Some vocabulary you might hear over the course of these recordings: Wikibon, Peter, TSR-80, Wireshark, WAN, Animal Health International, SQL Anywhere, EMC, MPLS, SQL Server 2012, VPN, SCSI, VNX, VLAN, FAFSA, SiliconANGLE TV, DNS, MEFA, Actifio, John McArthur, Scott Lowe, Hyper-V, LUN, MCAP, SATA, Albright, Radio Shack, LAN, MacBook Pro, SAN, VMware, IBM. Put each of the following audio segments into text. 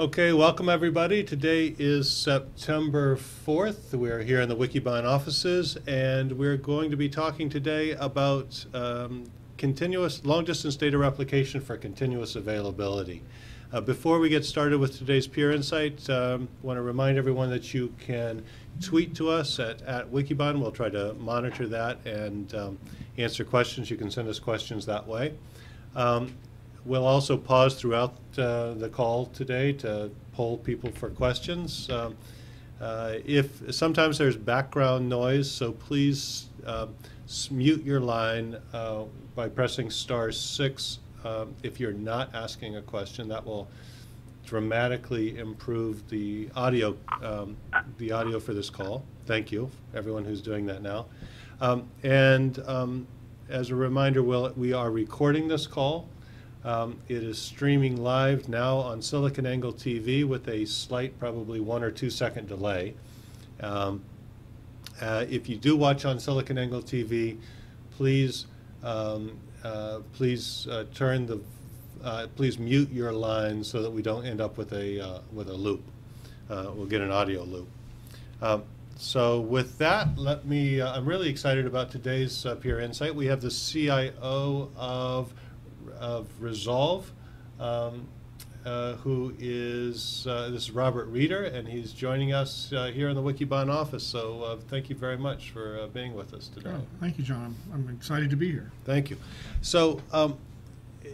Okay, welcome everybody. Today is September 4th. We're here in the Wikibon offices, and we're going to be talking today about continuous long-distance data replication for continuous availability. Before we get started with today's Peer Insight, I want to remind everyone that you can tweet to us at Wikibon. We'll try to monitor that and answer questions. You can send us questions that way. We'll also pause throughout the call today to poll people for questions. If sometimes there's background noise, so please mute your line by pressing *6 if you're not asking a question. That will dramatically improve the audio for this call. Thank you, everyone who's doing that now. As a reminder, we are recording this call. It is streaming live now on SiliconANGLE TV with a slight, probably 1 or 2 second delay. If you do watch on SiliconANGLE TV, please please mute your line so that we don't end up with a loop. We'll get an audio loop. So with that, let me. I'm really excited about today's Peer Insight. We have the CIO of Resolve, who is, this is Robert Reeder, and he's joining us here in the Wikibon office, so thank you very much for being with us today. Oh, thank you, John. I'm excited to be here. Thank you. So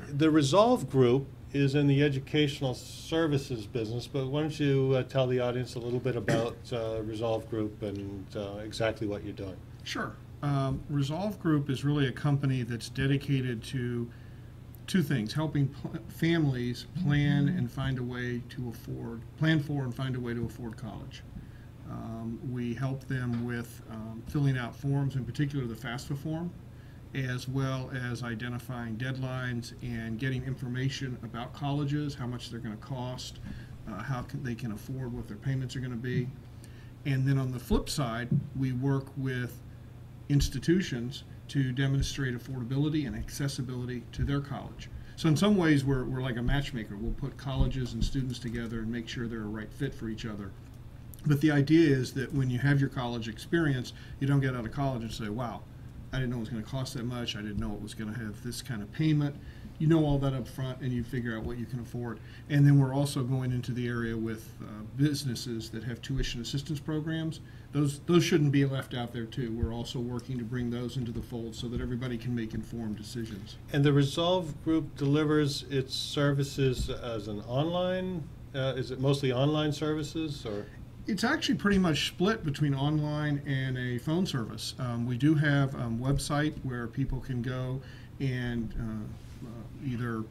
the Resolve Group is in the educational services business, but why don't you tell the audience a little bit about Resolve Group and exactly what you're doing. Sure. Resolve Group is really a company that's dedicated to two things: helping families plan and find a way to afford, plan for and find a way to afford college. We help them with filling out forms, in particular the FAFSA form, as well as identifying deadlines and getting information about colleges, how much they're going to cost, they can afford, what their payments are going to be. And then on the flip side, we work with institutions to demonstrate affordability and accessibility to their college. So in some ways we're like a matchmaker. We'll put colleges and students together and make sure they're a right fit for each other. But the idea is that when you have your college experience, you don't get out of college and say, wow, I didn't know it was going to cost that much. I didn't know it was going to have this kind of payment. You know all that up front and you figure out what you can afford. And then we're also going into the area with businesses that have tuition assistance programs. Those shouldn't be left out there too. We're also working to bring those into the fold so that everybody can make informed decisions. And the Resolve Group delivers its services as an online, is it mostly online services or? It's actually pretty much split between online and a phone service. We do have a website where people can go and either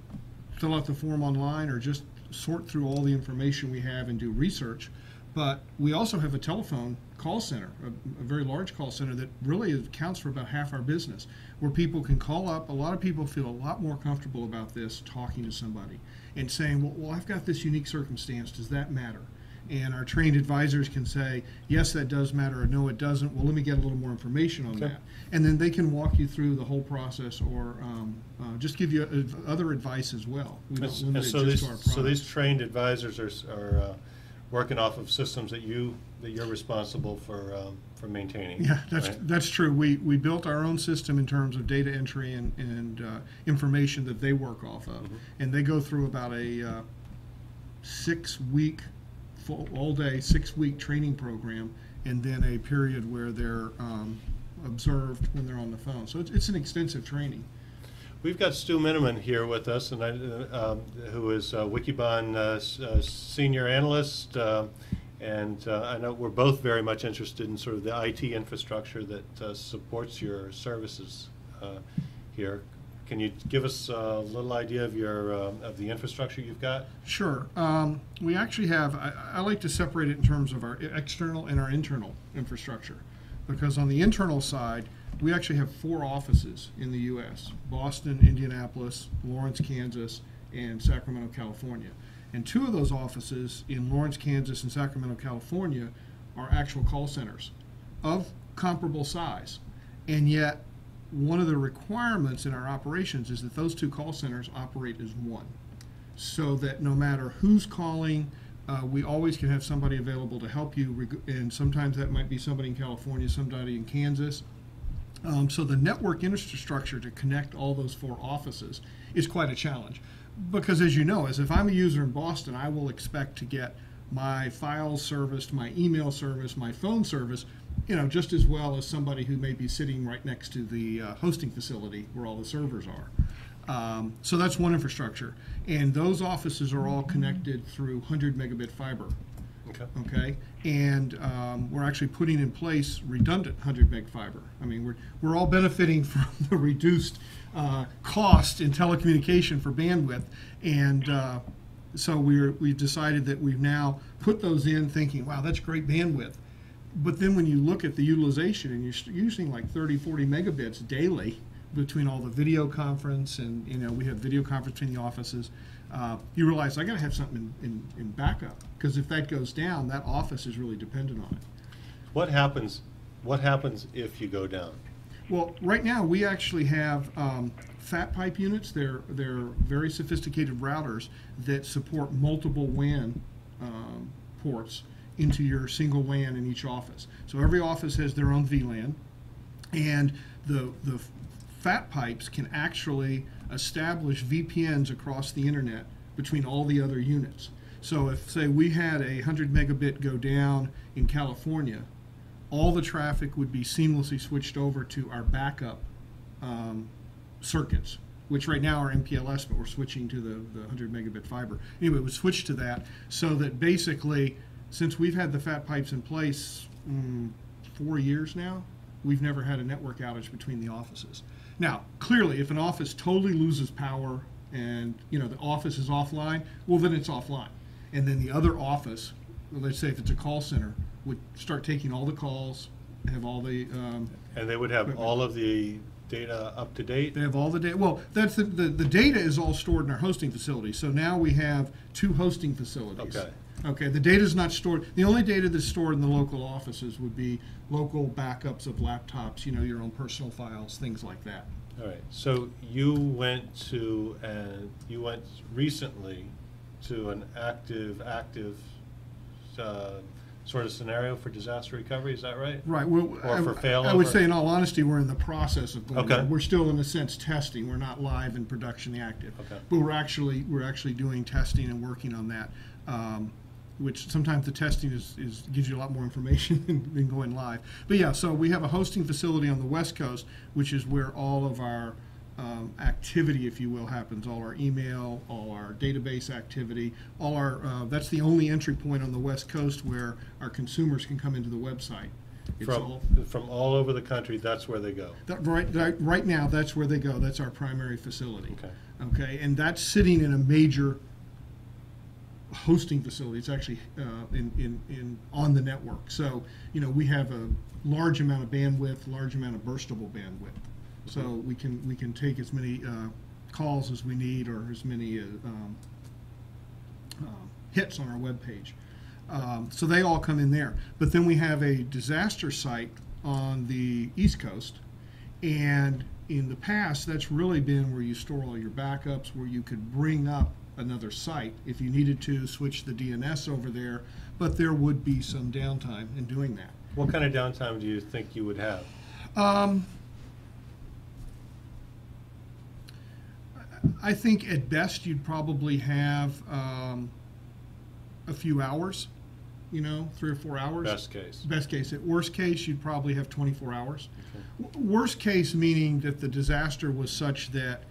fill out the form online or just sort through all the information we have and do research. But we also have a telephone call center, a very large call center that really accounts for about half our business, where people can call up. A lot of people feel a lot more comfortable about this, talking to somebody and saying, well, I've got this unique circumstance. Does that matter? And our trained advisors can say, yes, that does matter, or no, it doesn't. Well, let me get a little more information on that. And then they can walk you through the whole process or just give you other advice as well. We don't limit it just to our products. So these trained advisors are working off of systems that you're responsible for maintaining. Yeah, that's true. We built our own system in terms of data entry and information that they work off of, and they go through about a all-day, 6-week training program, and then a period where they're observed when they're on the phone. So it's an extensive training. We've got Stu Miniman here with us, and who is Wikibon senior analyst, and I know we're both very much interested in sort of the IT infrastructure that supports your services here. Can you give us a little idea of your of the infrastructure you've got? Sure. We actually have, I like to separate it in terms of our external and our internal infrastructure, because on the internal side, we actually have 4 offices in the U.S., Boston, Indianapolis, Lawrence, Kansas, and Sacramento, California. And 2 of those offices in Lawrence, Kansas, and Sacramento, California are actual call centers of comparable size, and yet one of the requirements in our operations is that those 2 call centers operate as one, so that no matter who's calling, we always can have somebody available to help you, and sometimes that might be somebody in California, somebody in Kansas. So the network infrastructure to connect all those four offices is quite a challenge, because as you know, as if I'm a user in Boston, I will expect to get my file service, my email service, my phone service, you know, just as well as somebody who may be sitting right next to the hosting facility where all the servers are. So that's one infrastructure, and those offices are all connected through 100 megabit fiber. Okay. Okay. And we're actually putting in place redundant 100 meg fiber. I mean, we're all benefiting from the reduced cost in telecommunication for bandwidth, and so we've decided that we've now put those in, thinking, wow, that's great bandwidth. But then when you look at the utilization, and you're using like 30, 40 megabits daily between all the video conference, and you know, we have video conference between the offices. You realize I got to have something in backup, because if that goes down, that office is really dependent on it. What happens if you go down? Well, right now we actually have fat pipe units. They're very sophisticated routers that support multiple WAN ports into your single WAN in each office. So every office has their own VLAN, and the fat pipes can actually establish VPNs across the internet between all the other units. So if, say, we had a 100 megabit go down in California, all the traffic would be seamlessly switched over to our backup circuits, which right now are MPLS, but we're switching to the 100 megabit fiber. Anyway, we switched to that, so that basically, since we've had the fat pipes in place 4 years now, we've never had a network outage between the offices. Now, clearly, if an office totally loses power and, you know, the office is offline, well, then it's offline. And then the other office, let's say if it's a call center, would start taking all the calls, have all the... and they would have all of the data up to date? They have all the data. Well, that's the data is all stored in our hosting facility. So now we have two hosting facilities. Okay. Okay, the data is not stored. The only data that's stored in the local offices would be local backups of laptops, you know, your own personal files, things like that. All right. So you went recently to an active sort of scenario for disaster recovery. Is that right? Right. Well, or for failover? I would say, in all honesty, we're in the process of going. Okay. We're still, in a sense, testing. We're not live in production active. Okay. But we're actually doing testing and working on that. Which sometimes the testing gives you a lot more information than going live. But yeah, so we have a hosting facility on the West Coast, which is where all of our activity, if you will, happens. All our email, all our database activity, all our, that's the only entry point on the West Coast where our consumers can come into the website. From all over the country, that's where they go. Right now, that's where they go. That's our primary facility. Okay. Okay, and that's sitting in a major hosting facility. It's actually on the network. So, you know, we have a large amount of bandwidth, large amount of burstable bandwidth. So we can take as many calls as we need, or as many hits on our web page. So they all come in there. But then we have a disaster site on the East Coast, and in the past, that's really been where you store all your backups, where you could bring up another site if you needed to, switch the DNS over there, but there would be some downtime in doing that. What kind of downtime do you think you would have? I think at best you'd probably have a few hours, you know, 3 or 4 hours. Best case. Best case. At worst case, you'd probably have 24 hours. Okay. Worst case meaning that the disaster was such that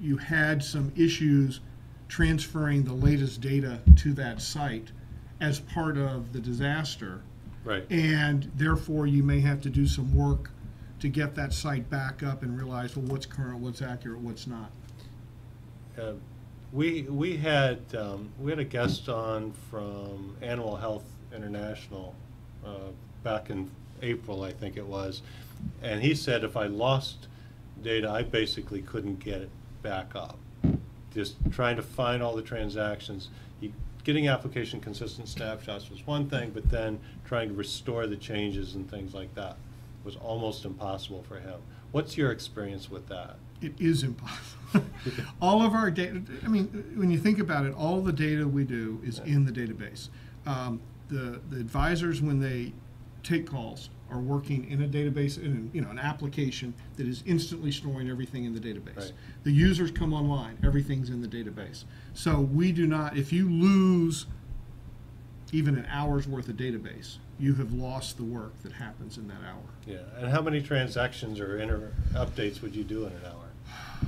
you had some issues transferring the latest data to that site as part of the disaster. Right. And therefore, you may have to do some work to get that site back up and realize, well, what's current, what's accurate, what's not. We had a guest on from Animal Health International back in April, I think it was, and he said if I lost data, I basically couldn't get it back up. Just trying to find all the transactions. Getting application consistent snapshots was one thing, but then trying to restore the changes and things like that was almost impossible for him. What's your experience with that? It is impossible. All of our data, I mean, when you think about it, all the data we do is in the database. The advisors, when they take calls, are working in a database, in an application that is instantly storing everything in the database. Right. The users come online, everything's in the database. So we do not, if you lose even an hour's worth of database, you have lost the work that happens in that hour. Yeah, and how many transactions or updates would you do in an hour?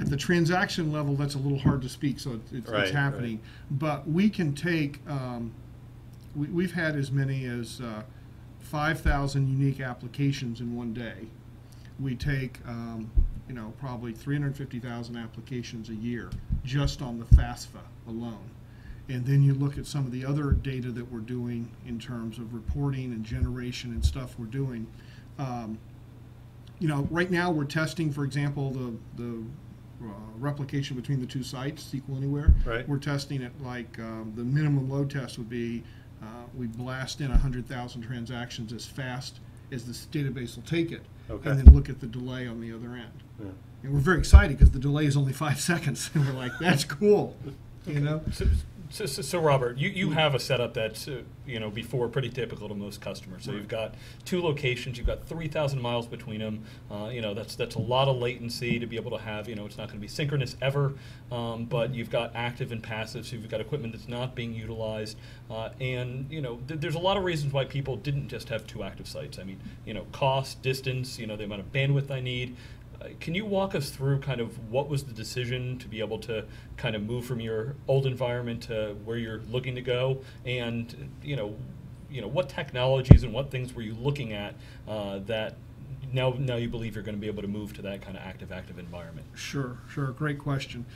At the transaction level, that's a little hard to speak, so it's happening. Right. But we can take, we've had as many as 5,000 unique applications in one day. We take, probably 350,000 applications a year just on the FAFSA alone. And then you look at some of the other data that we're doing in terms of reporting and generation and stuff we're doing. Right now we're testing, for example, the replication between the two sites, SQL Anywhere. Right. We're testing it like the minimum load test would be we blast in 100,000 transactions as fast as this database will take it, okay, and then look at the delay on the other end. Yeah. And we're very excited because the delay is only 5 seconds, and we're like, that's cool, you know. So Robert, you have a setup that's before pretty typical to most customers. So you've got two locations, you've got 3,000 miles between them. That's a lot of latency to be able to have. It's not going to be synchronous ever, but you've got active and passive, so you've got equipment that's not being utilized. There's a lot of reasons why people didn't just have two active sites. I mean, cost, distance, the amount of bandwidth I need. Can you walk us through kind of what was the decision to be able to kind of move from your old environment to where you're looking to go, and what technologies and what things were you looking at that now you believe you're going to be able to move to that kind of active environment? Sure, great question.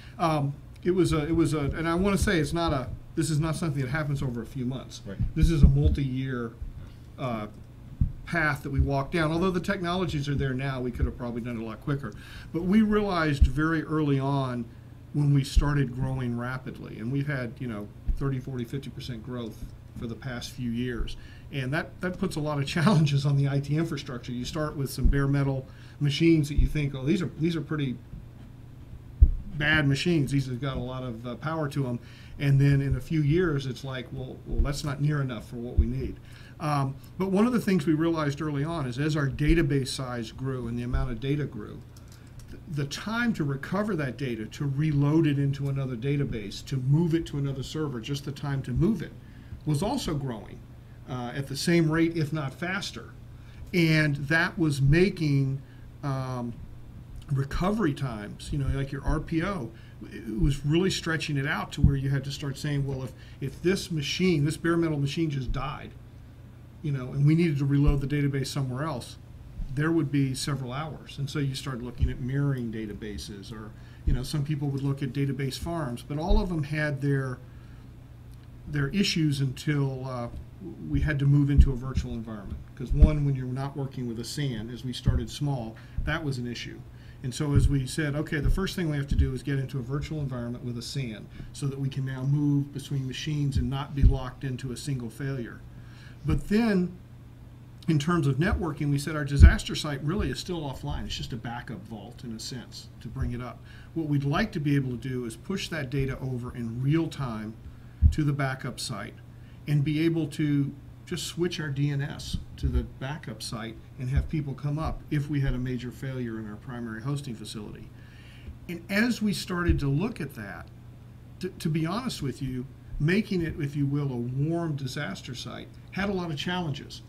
It was a, and I want to say this is not something that happens over a few months. Right. This is a multi-year path that we walked down. Although the technologies are there now, we could have probably done it a lot quicker. But we realized very early on when we started growing rapidly, and we've had 30, 40, 50% growth for the past few years, and that puts a lot of challenges on the IT infrastructure. You start with some bare metal machines that you think, oh, these are pretty bad machines. These have got a lot of power to them, and then in a few years, it's like, well, that's not near enough for what we need. But one of the things we realized early on is as our database size grew and the amount of data grew, the time to recover that data, to reload it into another database, to move it to another server, just the time to move it, was also growing at the same rate, if not faster. And that was making recovery times, like your RPO, it was really stretching it out to where you had to start saying, well, if this machine, this bare metal machine just died, and we needed to reload the database somewhere else, there would be several hours. And so you start looking at mirroring databases, or, some people would look at database farms, but all of them had their issues until we had to move into a virtual environment. Because when you're not working with a SAN, as we started small, that was an issue. And so as we said, okay, the first thing we have to do is get into a virtual environment with a SAN so that we can now move between machines and not be locked into a single failure. But then, in terms of networking, we said our disaster site really is still offline. It's just a backup vault, in a sense, to bring it up. What we'd like to be able to do is push that data over in real time to the backup site and be able to just switch our DNS to the backup site and have people come up if we had a major failure in our primary hosting facility. And as we started to look at that, to be honest with you, making it, if you will, a warm disaster site had a lot of challenges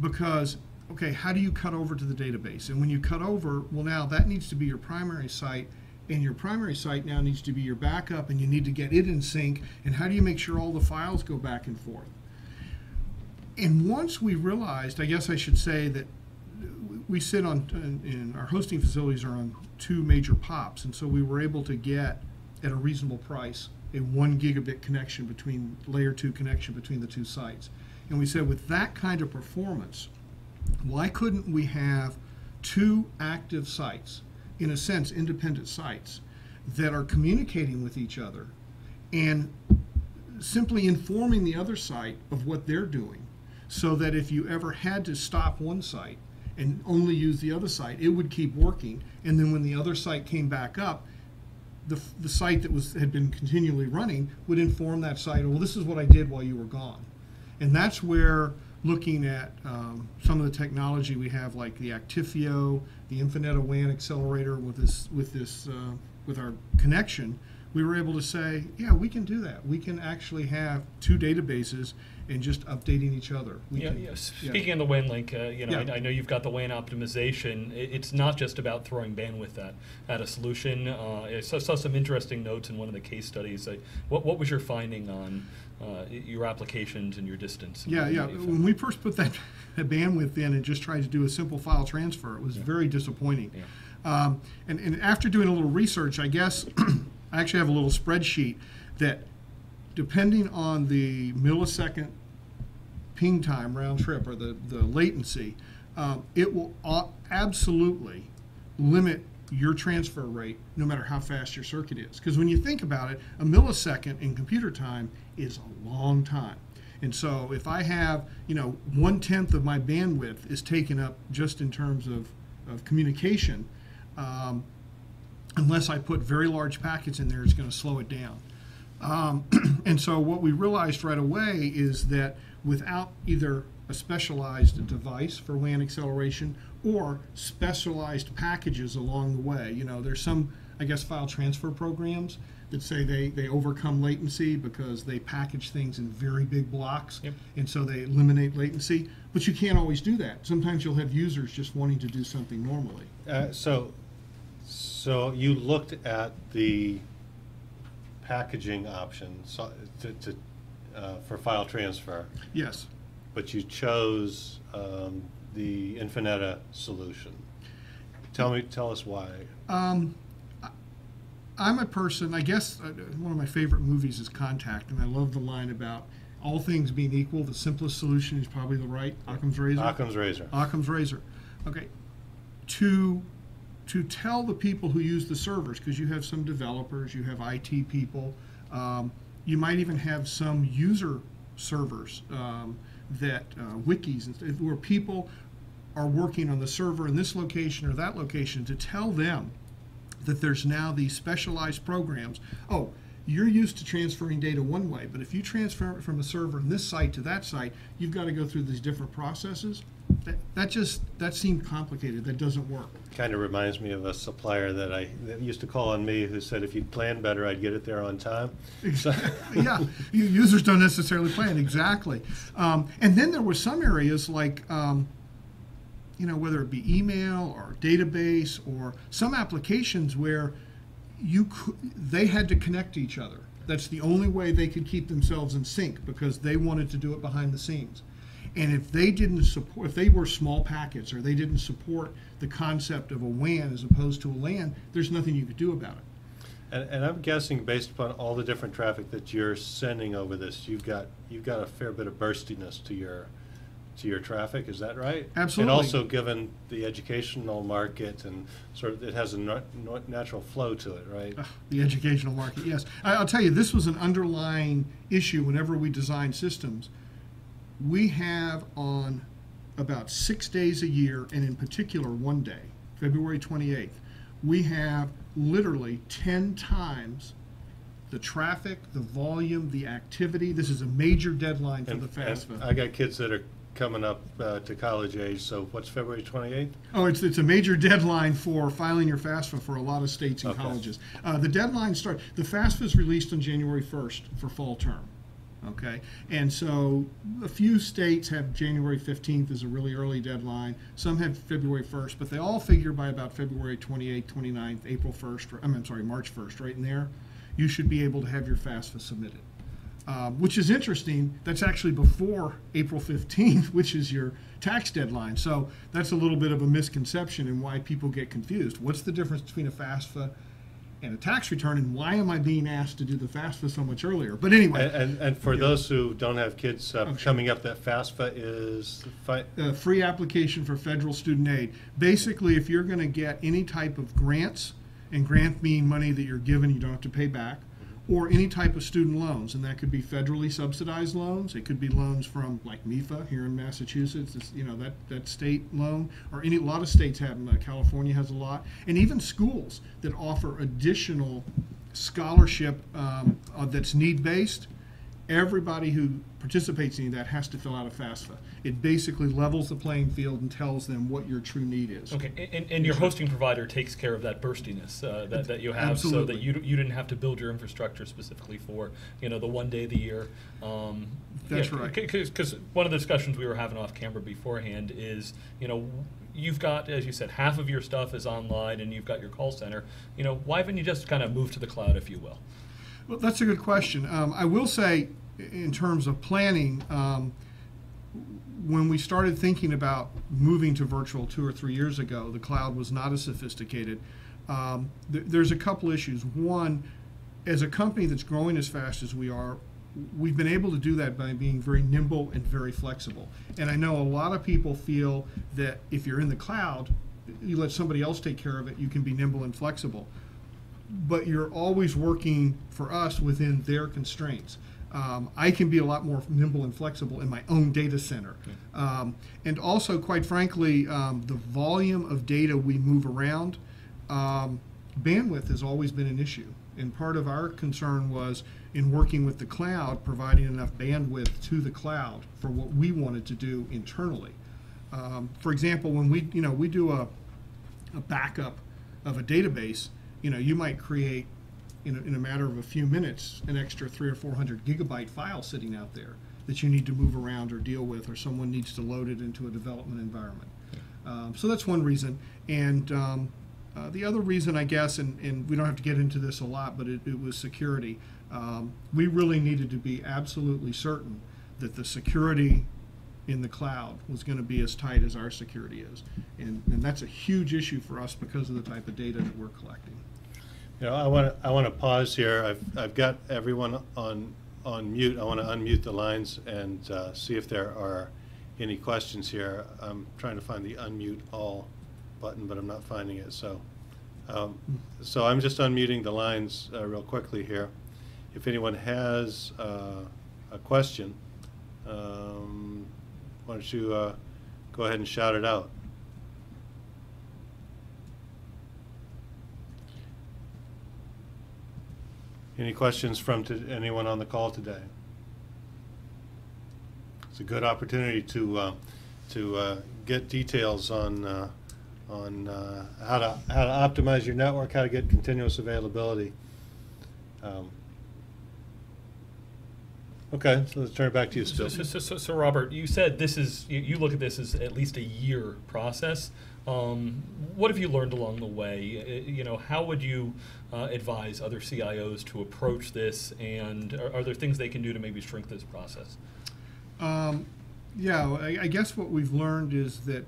because, okay, how do you cut over to the database? And when you cut over, well, now that needs to be your primary site, and your primary site now needs to be your backup, and you need to get it in sync, and how do you make sure all the files go back and forth? And once we realized, I guess I should say that we sit on, and our hosting facilities are on two major POPs, and so we were able to get at a reasonable price a 1 gigabit connection between, layer 2 connection between the two sites. And we said with that kind of performance, why couldn't we have two active sites, in a sense independent sites, that are communicating with each other and simply informing the other site of what they're doing so that if you ever had to stop one site and only use the other site, it would keep working. And then when the other site came back up, the site that had been continually running would inform that site, well, this is what I did while you were gone. And that's where looking at some of the technology we have, like the Actifio, the Infineta WAN accelerator with our connection, we were able to say, yeah, we can do that. We can actually have two databases and just updating each other. Speaking of the WAN link, I know you've got the WAN optimization. It's not just about throwing bandwidth at a solution. I saw some interesting notes in one of the case studies. What was your finding on your applications and your distance? And when we first put that bandwidth in and just tried to do a simple file transfer, it was very disappointing. Yeah. And after doing a little research, I guess, I actually have a little spreadsheet that, depending on the millisecond ping time round trip or the latency, it will absolutely limit your transfer rate no matter how fast your circuit is. Because when you think about it, a millisecond in computer time is a long time. And so if I have, 1/10 of my bandwidth is taken up just in terms of communication, unless I put very large packets in there, it's going to slow it down. And so what we realized right away is that without either a specialized device for WAN acceleration or specialized packages along the way, there's some, file transfer programs that say they overcome latency because they package things in very big blocks, and so they eliminate latency. But you can't always do that. Sometimes you'll have users just wanting to do something normally. So you looked at the packaging option for file transfer. Yes. But you chose the Infineta solution. Tell us why. I'm a person, one of my favorite movies is Contact, and I love the line about all things being equal, the simplest solution is probably the right, Occam's razor. Occam's razor. Occam's razor. Okay. To tell the people who use the servers, because you have some developers, you have IT people, you might even have some user servers wikis, where people are working on the server in this location or that location, to tell them that there's now these specialized programs. Oh, you're used to transferring data one way, but if you transfer it from a server in this site to that site, you've got to go through these different processes. That seemed complicated. That doesn't work. Kind of reminds me of a supplier that used to call on me who said, if you'd plan better, I'd get it there on time. Yeah, users don't necessarily plan, exactly. And then there were some areas like, whether it be email or database or some applications where they had to connect to each other. That's the only way they could keep themselves in sync because they wanted to do it behind the scenes. And if they didn't support, if they were small packets or they didn't support the concept of a WAN as opposed to a LAN, there's nothing you could do about it. And I'm guessing, based upon all the different traffic that you're sending over this, you've got a fair bit of burstiness to your traffic. Is that right? Absolutely. And also, given the educational market and sort of, it has a natural flow to it, right? The educational market, yes. I'll tell you, this was an underlying issue whenever we design systems. We have on about 6 days a year, and in particular one day, February 28th, we have literally 10 times the traffic, the volume, the activity. This is a major deadline for the FAFSA. I got kids that are coming up to college age, so what's February 28th? Oh, it's a major deadline for filing your FAFSA for a lot of states and colleges. The deadline starts, the FAFSA is released on January 1st for fall term. Okay, and so a few states have January 15th as a really early deadline. Some have February 1st, but they all figure by about February 28th, 29th, April 1st, or I'm sorry, March 1st, right in there, you should be able to have your FAFSA submitted, which is interesting. That's actually before April 15th, which is your tax deadline. So that's a little bit of a misconception and why people get confused. What's the difference between a FAFSA and a tax return, and why am I being asked to do the FAFSA so much earlier? But anyway. And for those who don't have kids coming up, that FAFSA is? Free application for federal student aid. Basically, if you're going to get any type of grants, and grant mean money that you're given you don't have to pay back, or any type of student loans, and that could be federally subsidized loans. It could be loans from, like, MEFA here in Massachusetts. It's, you know, that state loan, or a lot of states have them. California has a lot, and even schools that offer additional scholarship that's need-based. Everybody who participates in that has to fill out a FAFSA. It basically levels the playing field and tells them what your true need is. Okay, and your hosting provider takes care of that burstiness that you have, absolutely. So that you didn't have to build your infrastructure specifically for, you know, the one day of the year. That's right. Because one of the discussions we were having off camera beforehand is, you know, you've got, as you said, half of your stuff is online, and you've got your call center. You know, why haven't you just kind of moved to the cloud, if you will? Well, that's a good question. I will say, in terms of planning, when we started thinking about moving to virtual 2 or 3 years ago, the cloud was not as sophisticated. There's a couple issues. One, as a company that's growing as fast as we are, we've been able to do that by being very nimble and very flexible. And I know a lot of people feel that if you're in the cloud, you let somebody else take care of it, you can be nimble and flexible. But you're always working, for us, within their constraints. I can be a lot more nimble and flexible in my own data center. And also, quite frankly, the volume of data we move around, bandwidth has always been an issue. And part of our concern was, in working with the cloud, providing enough bandwidth to the cloud for what we wanted to do internally. For example, when we do a backup of a database, you know, you might create, in a matter of a few minutes, an extra 300 or 400 gigabyte file sitting out there that you need to move around or deal with, or someone needs to load it into a development environment. So that's one reason. And the other reason, I guess, and we don't have to get into this a lot, but it was security. We really needed to be absolutely certain that the security in the cloud was going to be as tight as our security is. And that's a huge issue for us because of the type of data that we're collecting. You know, I want to pause here. I've got everyone on mute. I want to unmute the lines and see if there are any questions here. I'm trying to find the unmute all button, but I'm not finding it. So, so I'm just unmuting the lines real quickly here. If anyone has a question, why don't you go ahead and shout it out? Any questions from anyone on the call today? It's a good opportunity to get details on how to optimize your network, how to get continuous availability. Okay, so let's turn it back to you, Stu. So Robert, you said this is, you look at this as at least a year process. What have you learned along the way? You know, how would you advise other CIOs to approach this, and are there things they can do to maybe shrink this process? Yeah, I guess what we've learned is that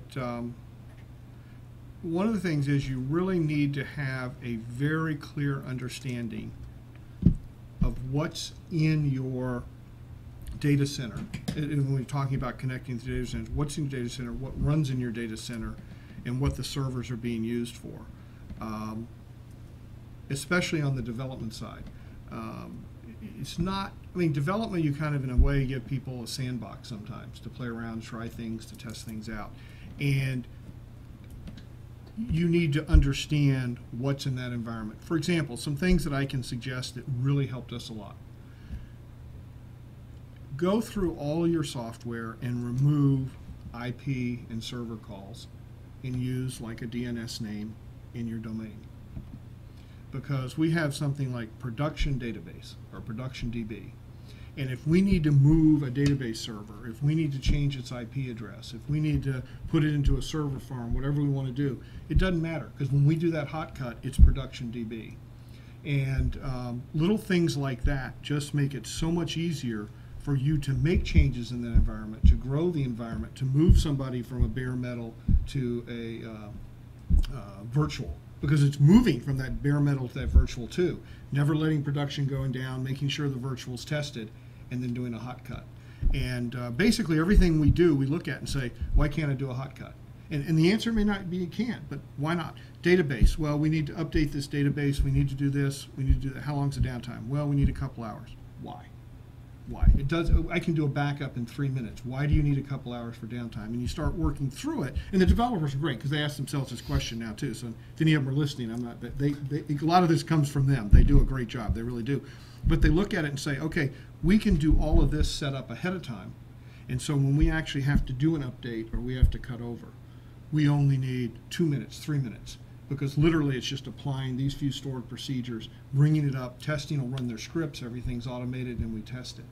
one of the things is you really need to have a very clear understanding of what's in your data center. And when we're talking about connecting to data centers, what's in your data center, what runs in your data center, and what the servers are being used for, especially on the development side. It's not, I mean, development, you kind of, in a way, give people a sandbox sometimes to play around, try things, to test things out. And you need to understand what's in that environment. For example, some things that I can suggest that really helped us a lot. Go through all your software and remove IP and server calls, and use like a DNS name in your domain, because we have something like production database or production DB, and if we need to move a database server, if we need to change its IP address, if we need to put it into a server farm, whatever we want to do, it doesn't matter, because when we do that hot cut, it's production DB. And little things like that just make it so much easier for you to make changes in that environment, to grow the environment, to move somebody from a bare metal to a virtual, because it's moving from that bare metal to that virtual too. Never letting production going down, making sure the virtual's tested, and then doing a hot cut. And basically everything we do, we look at and say, why can't I do a hot cut? And the answer may not be it can't, but why not? Database, well, we need to update this database, we need to do this, we need to do that. How long's the downtime? Well, we need a couple hours. Why? Why? It does. I can do a backup in 3 minutes. Why do you need a couple hours for downtime? And you start working through it. And the developers are great because they ask themselves this question now too. So if any of them are listening, I'm not. A lot of this comes from them. They do a great job. They really do. But they look at it and say, okay, we can do all of this setup ahead of time. And so when we actually have to do an update or we have to cut over, we only need 2 minutes, 3 minutes. Because literally it's just applying these few stored procedures, bringing it up, testing will run their scripts, everything's automated, and we test it.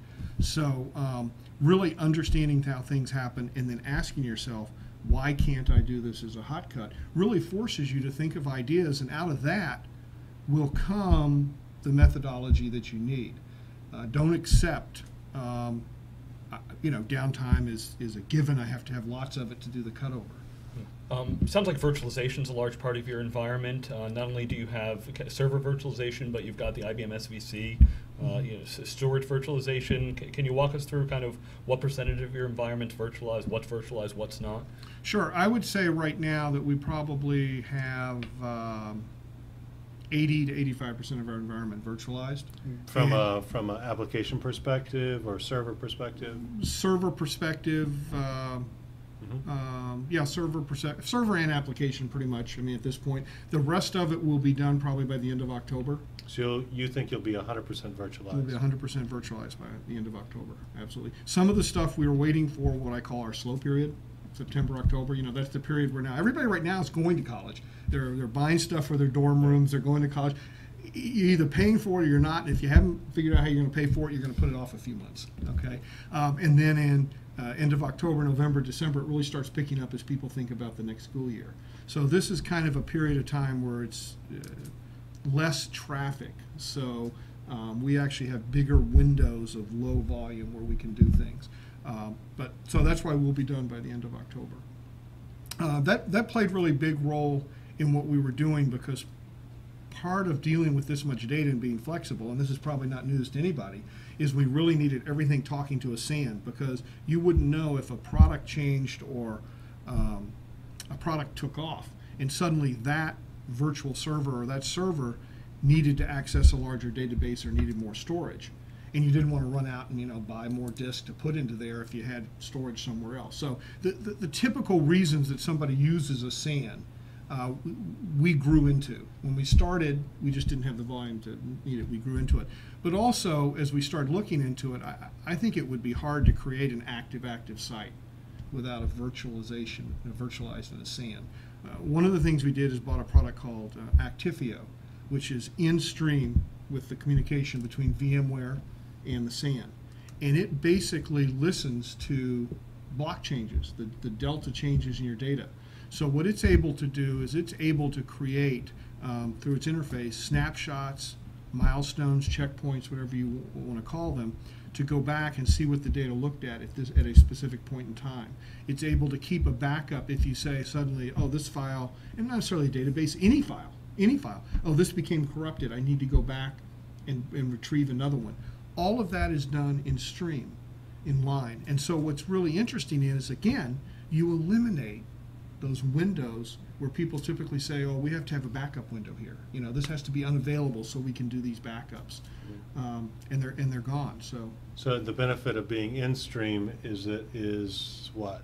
So really understanding how things happen and then asking yourself, why can't I do this as a hot cut, really forces you to think of ideas, and out of that will come the methodology that you need. Don't accept, you know, downtime is a given, I have to have lots of it to do the cutover. Sounds like virtualization is a large part of your environment. Not only do you have server virtualization, but you've got the IBM SVC, you know, storage virtualization. Can you walk us through kind of what percentage of your environment's virtualized, what's not? Sure. I would say right now that we probably have 80 to 85% of our environment virtualized. From an application perspective or server perspective? Server perspective. Yeah, server and application pretty much, I mean, at this point. The rest of it will be done probably by the end of October. So you think you'll be 100% virtualized? We'll be 100% virtualized by the end of October, absolutely. Some of the stuff we were waiting for, what I call our slow period, September, October, you know, that's the period where now, everybody right now is going to college. They're buying stuff for their dorm rooms, they're going to college. You're either paying for it or you're not, and if you haven't figured out how you're going to pay for it, you're going to put it off a few months, okay? And then in end of October, November, December, it really starts picking up as people think about the next school year. So this is kind of a period of time where it's less traffic. So we actually have bigger windows of low volume where we can do things. But so that's why we'll be done by the end of October. That played really big role in what we were doing, because part of dealing with this much data and being flexible, and this is probably not news to anybody, is we really needed everything talking to a SAN, because you wouldn't know if a product changed or a product took off, and suddenly that virtual server or that server needed to access a larger database or needed more storage, and you didn't want to run out and, you know, buy more disks to put into there if you had storage somewhere else. So the typical reasons that somebody uses a SAN, we grew into. When we started, we just didn't have the volume to need it. We grew into it. But also, as we started looking into it, I think it would be hard to create an active site without a virtualization, virtualized in a SAN. One of the things we did is bought a product called Actifio, which is in stream with the communication between VMware and the SAN. And it basically listens to block changes, the delta changes in your data. So what it's able to do is it's able to create, through its interface, snapshots, milestones, checkpoints, whatever you want to call them, to go back and see what the data looked at this, at a specific point in time. It's able to keep a backup if you say suddenly, oh, this file, and not necessarily a database, any file, oh, this became corrupted, I need to go back and retrieve another one. All of that is done in stream, in line. And so what's really interesting is, again, you eliminate those windows where people typically say, oh, we have to have a backup window here. You know, this has to be unavailable so we can do these backups. And they're gone. So the benefit of being in stream is it is what?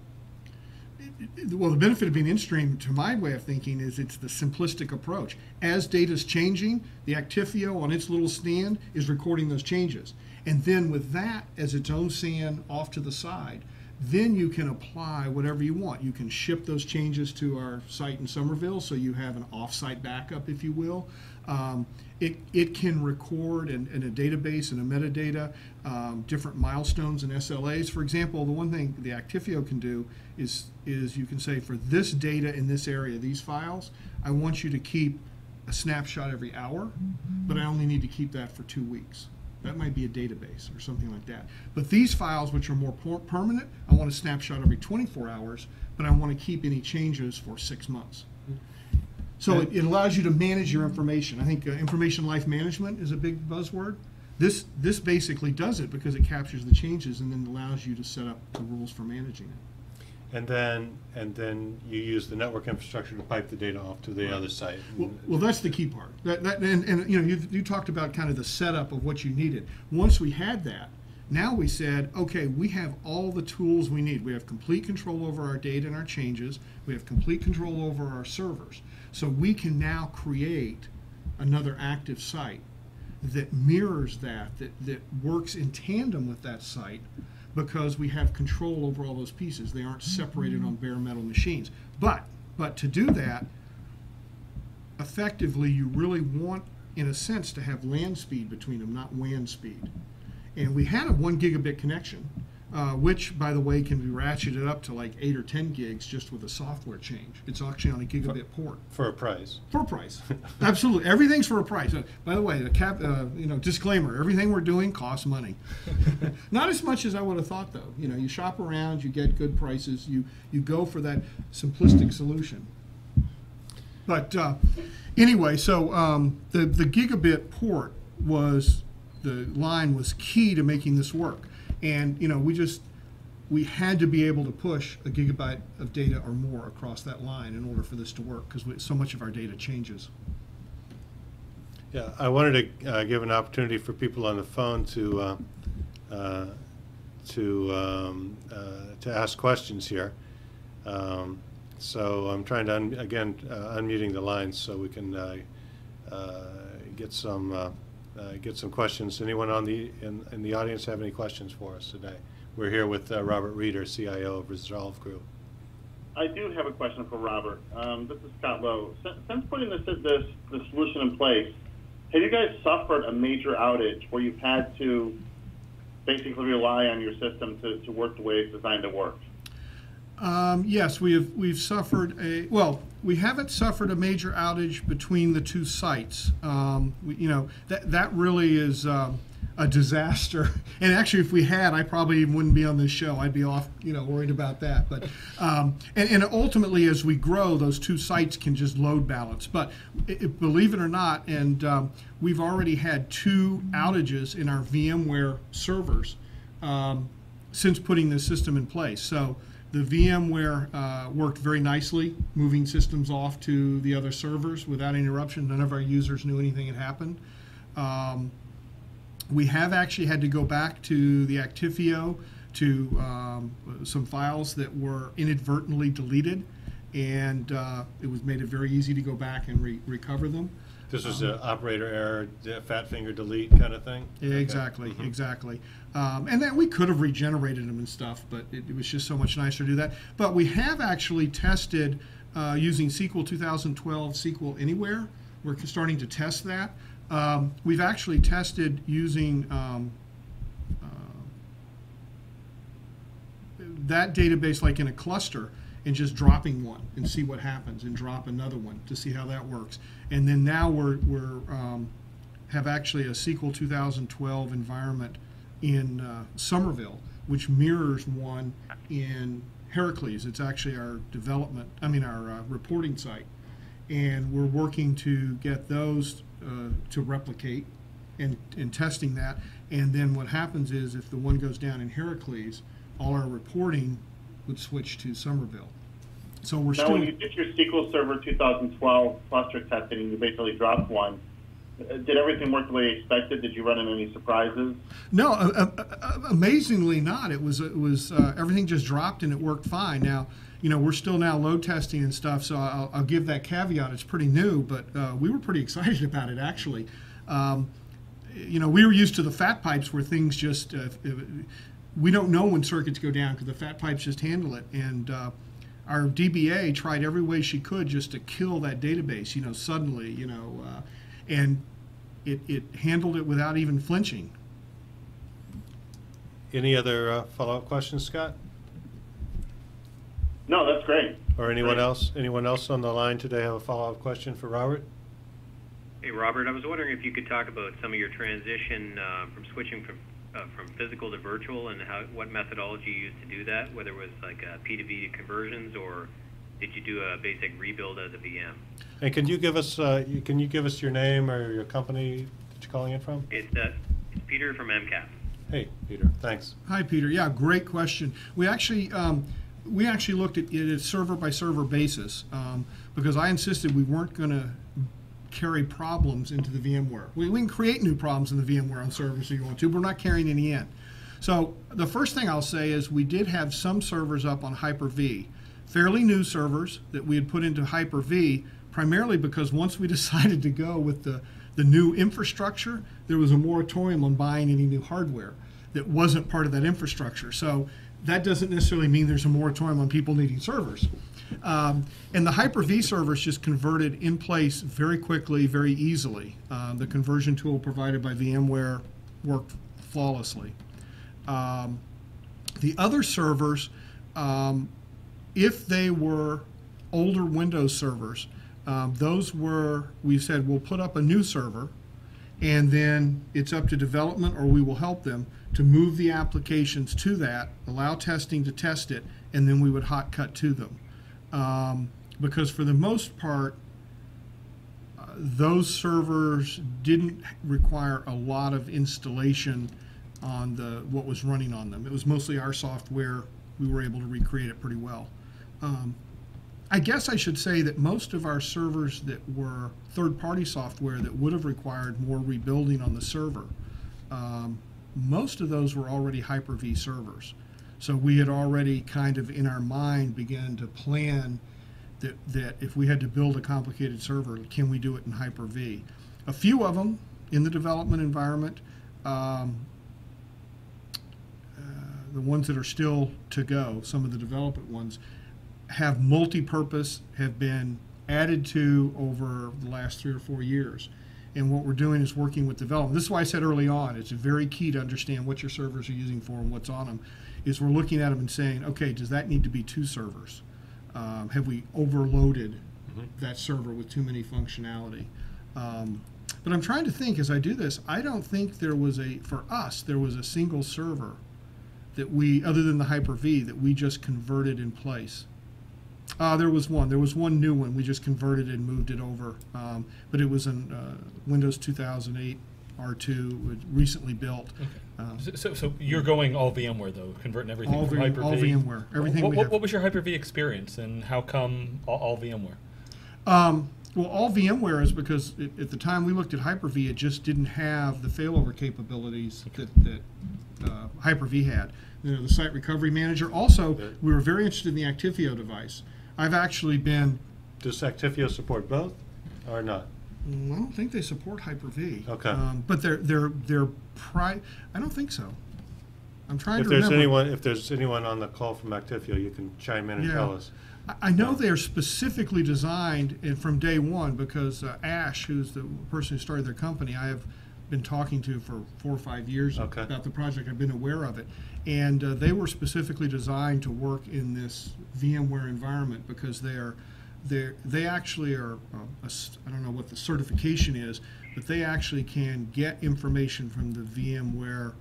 Well, the benefit of being in stream, to my way of thinking, is it's the simplistic approach. As data's changing, the Actifio on its little stand is recording those changes. And then with that as its own stand off to the side, then you can apply whatever you want. You can ship those changes to our site in Somerville, so you have an off-site backup, if you will. It can record in a database and a metadata, different milestones and SLAs. For example, the one thing the Actifio can do is you can say, for this data in this area, these files, I want you to keep a snapshot every hour, but I only need to keep that for 2 weeks. That might be a database or something like that. But these files, which are more permanent, I want a snapshot every 24 hours, but I want to keep any changes for 6 months. So it allows you to manage your information. I think information life management is a big buzzword. This basically does it, because it captures the changes and then allows you to set up the rules for managing it. And then you use the network infrastructure to pipe the data off to the other site. Well, that's the key part. And you know, you talked about kind of the setup of what you needed. Once we had that, now we said, okay, we have all the tools we need. We have complete control over our data and our changes. We have complete control over our servers. So we can now create another active site that mirrors that works in tandem with that site, because we have control over all those pieces. They aren't separated on bare metal machines. But to do that, effectively, you really want, in a sense, to have LAN speed between them, not WAN speed. And we had a 1 gigabit connection, which, by the way, can be ratcheted up to like 8 or 10 gigs just with a software change. It's actually on a gigabit port. For a price. For a price. Absolutely. Everything's for a price. By the way, disclaimer, everything we're doing costs money. Not as much as I would have thought, though. You know, you shop around, you get good prices, you go for that simplistic solution. But anyway, so the gigabit port was... The line was key to making this work, and you know we had to be able to push a gigabyte of data or more across that line in order for this to work, because so much of our data changes. Yeah, I wanted to give an opportunity for people on the phone to ask questions here. So I'm trying to unmuting the lines so we can get some questions. Anyone in the audience have any questions for us today? We're here with Robert Reeder, CIO of Resolve Group. I do have a question for Robert. This is Scott Lowe. Since putting this solution in place, have you guys suffered a major outage where you've had to basically rely on your system to work the way it's designed to work? Yes, we've suffered a, well, we haven't suffered a major outage between the two sites. You know, that really is a disaster. And actually, if we had, I probably wouldn't be on this show. I'd be off, you know, worried about that. But and ultimately, as we grow, those two sites can just load balance. But believe it or not, and we've already had 2 outages in our VMware servers since putting this system in place. So the VMware worked very nicely, moving systems off to the other servers without interruption. None of our users knew anything had happened. We have actually had to go back to the Actifio to some files that were inadvertently deleted, and it was made it very easy to go back and recover them. This was an operator error, the fat finger delete kind of thing? Yeah, exactly, okay. Exactly. And then we could have regenerated them and stuff, but it was just so much nicer to do that. But we have actually tested using SQL 2012, SQL Anywhere. We're starting to test that. We've actually tested using that database like in a cluster, and just dropping one and see what happens, and drop another one to see how that works. And then now we have actually a SQL 2012 environment in Somerville, which mirrors one in Heracles. It's actually our reporting site, and we're working to get those to replicate and testing that. And then what happens is, if the one goes down in Heracles, all our reporting would switch to Somerville. So we're still. Now, when you did your SQL Server 2012 cluster testing, and you basically dropped one, did everything work the way you expected? Did you run into any surprises? No, amazingly not. It was everything just dropped and it worked fine. Now, you know, we're still now load testing and stuff, so I'll give that caveat. It's pretty new, but we were pretty excited about it, actually. You know, we were used to the fat pipes where things just. We don't know when circuits go down because the fat pipes just handle it. And our DBA tried every way she could just to kill that database, you know, suddenly, you know, and it handled it without even flinching. Any other follow-up questions, Scott? No, that's great. Or anyone else? Anyone else on the line today have a follow-up question for Robert? Hey, Robert, I was wondering if you could talk about some of your transition from switching from physical to virtual, and what methodology you used to do that, whether it was like a P2V conversions, or did you do a basic rebuild as a VM? And can you give us your name or your company that you're calling in from? It's Peter from MCAP. Hey, Peter. Thanks. Hi, Peter. Yeah, great question. We actually we actually looked at it at server-by-server basis because I insisted we weren't going to carry problems into the VMware. We can create new problems in the VMware on servers if you want to, but we're not carrying any in. So the first thing I'll say is we did have some servers up on Hyper-V, fairly new servers that we had put into Hyper-V, primarily because once we decided to go with the new infrastructure, there was a moratorium on buying any new hardware that wasn't part of that infrastructure. So that doesn't necessarily mean there's a moratorium on people needing servers. And the Hyper-V servers just converted in place very quickly, very easily. The conversion tool provided by VMware worked flawlessly. The other servers, if they were older Windows servers, those were, we said, we'll put up a new server, and then it's up to development, or we will help them to move the applications to that, allow testing to test it, and then we would hot cut to them. Because for the most part, those servers didn't require a lot of installation on what was running on them. It was mostly our software. We were able to recreate it pretty well. I guess I should say that most of our servers that were third-party software that would have required more rebuilding on the server, most of those were already Hyper-V servers. So we had already kind of in our mind began to plan that if we had to build a complicated server, can we do it in Hyper-V? A few of them in the development environment, the ones that are still to go, some of the development ones, have multi-purpose, have been added to over the last 3 or 4 years. And what we're doing is working with development. This is why I said early on, it's very key to understand what your servers are using for and what's on them, is we're looking at them and saying, okay, does that need to be 2 servers? Have we overloaded that server with too many functionality? But I'm trying to think as I do this, I don't think there was for us, there was a single server that we, other than the Hyper-V, that we just converted in place. There was one new one. We just converted and moved it over. But it was in Windows 2008 R2, recently built. Okay. So you're going all VMware, though, converting everything from Hyper-V? All VMware. Everything what was your Hyper-V experience, and how come all VMware? Well, all VMware is because at the time we looked at Hyper-V, it just didn't have the failover capabilities that Hyper-V had. You know, the Site Recovery Manager. Also, we were very interested in the Actifio device. I've actually been... Does Actifio support both or not? I don't think they support Hyper-V. Okay. But I don't think so. I'm trying to remember. If there's anyone on the call from Actifio, you can chime in and tell us. I know they're specifically designed from day one because Ash, who's the person who started their company, I have been talking to for 4 or 5 years about the project. I've been aware of it. And they were specifically designed to work in this VMware environment because they actually are, I don't know what the certification is, but they actually can get information from the VMware